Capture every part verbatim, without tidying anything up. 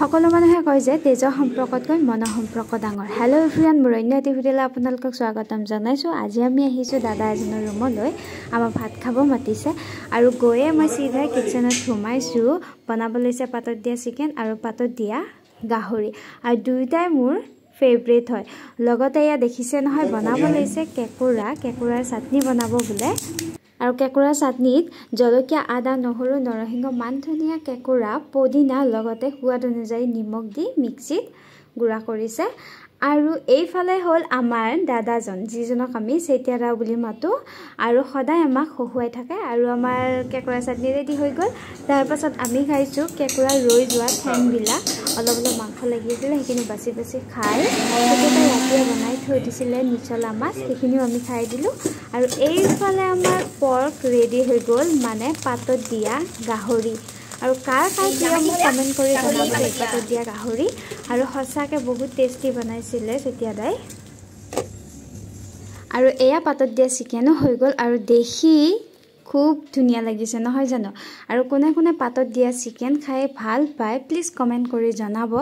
সকলো মানুহে কয় যে তেজ সম্পৰ্কতকৈ মন সম্পৰ্ক ডাঙৰ। হেল্ল' এভৰিৱান, বৰণ্য টিভিলৈ আপোনালোকক স্বাগতম জনাইছোঁ। আজি আমি আহিছোঁ দাদা এজনৰ ৰুমলৈ, আমাৰ ভাত খাব মাতিছে আৰু গৈয়ে মই চিধাই কিটচেনত সোমাইছোঁ। বনাব লৈছে পাতত দিয়া চিকেন আৰু পাতত দিয়া গাহৰি, আৰু দুয়োটাই মোৰ ফেভৰেট হয়। লগতে এয়া দেখিছে নহয়, বনাব লৈছে কেঁকোৰা, কেঁকোৰাৰ চাটনি বনাব বোলে। আৰু কেঁকোৰা চাটনিত জলকীয়া, আদা, নহৰু, নৰসিংহ, মান ধনিয়া, কেঁকোৰা, পদিনা লগতে সোৱাদ অনুযায়ী নিমখ দি মিক্সিত গুড়া কৰিছে। আৰু এইফালে হ'ল আমাৰ দাদাজন, যিজনক আমি চেতিয়া দা বুলি মাতোঁ আৰু সদায় আমাক হহুৱাই থাকে। আৰু আমাৰ কেঁকোৰা চাটনি ৰেডি হৈ গ'ল। তাৰপাছত আমি খাইছোঁ কেঁকোৰা ৰৈ যোৱা ঠেংবিলাক, অলপ অলপ মাংস লাগি আছিলে, সেইখিনি বাছি বাছি খাই কেতিয়াবা ৰাতিয়ে বনাই থৈ দিছিলে মিছলা মাছ, সেইখিনিও আমি খাই দিলোঁ। আৰু এইফালে আমাৰ পৰ্ক ৰেডি হৈ গ'ল, মানে পাতত দিয়া গাহৰি। আৰু কাৰ কাৰ প্ৰিয় মোক কমেণ্ট কৰি জনাব, পাতত দিয়া গাহৰি আৰু সঁচাকৈ বহুত টেষ্টি বনাইছিলে চেতিয়া দাই। আৰু এয়া পাতত দিয়া চিকেনো হৈ গ'ল, আৰু দেখি খুব ধুনীয়া লাগিছে নহয় জানো? আৰু কোনে কোনে পাতত দিয়া চিকেন খাই ভাল পায় প্লিজ কমেণ্ট কৰি জনাব।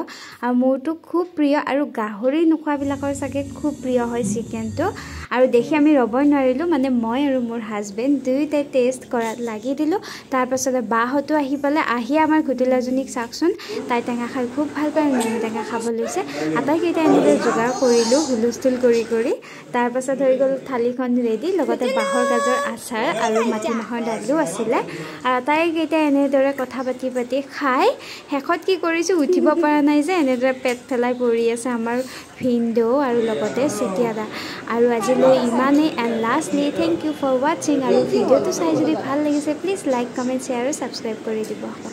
আৰু মোৰতো খুব প্ৰিয়, আৰু গাহৰি নোখোৱাবিলাকৰ চাগে খুব প্ৰিয় হয় চিকেনটো। আৰু দেখি আমি ৰ'বই নোৱাৰিলোঁ, মানে মই আৰু মোৰ হাজবেণ্ড দুয়োটাই টেষ্ট কৰাত লাগি দিলোঁ। তাৰপাছতে বাহঁতো আহি পালে, আহি আমাৰ ঘুটুলাজনীক চাওকচোন, তাই টেঙা খাই খুব ভাল পায়, নেমু টেঙা খাব লৈছে। আটাইকেইটা এনেকৈ যোগাৰ কৰিলোঁ হুলস্থুল কৰি কৰি। তাৰপাছত হৈ গ'ল থালিখন ৰেডি, লগতে বাঁহৰ গাজৰ আচাৰ আৰু মাটি মাহৰ দালিও আছিলে। আৰু আটাইকেইটা এনেদৰে কথা পাতি পাতি খাই শেষত কি কৰিছোঁ, উঠিব পৰা নাই যে এনেদৰে পেট পেলাই পৰি আছে আমাৰ ভিনদেউ আৰু লগতে চেতিয়া দা। আৰু আজিলৈ ইমানেই। And lastly thank you for ৱাচিং। আৰু ভিডিঅ'টো চাই যদি ভাল লাগিছে প্লিজ লাইক, কমেণ্ট, শ্বেয়াৰ আৰু ছাবস্ক্ৰাইব কৰি দিব।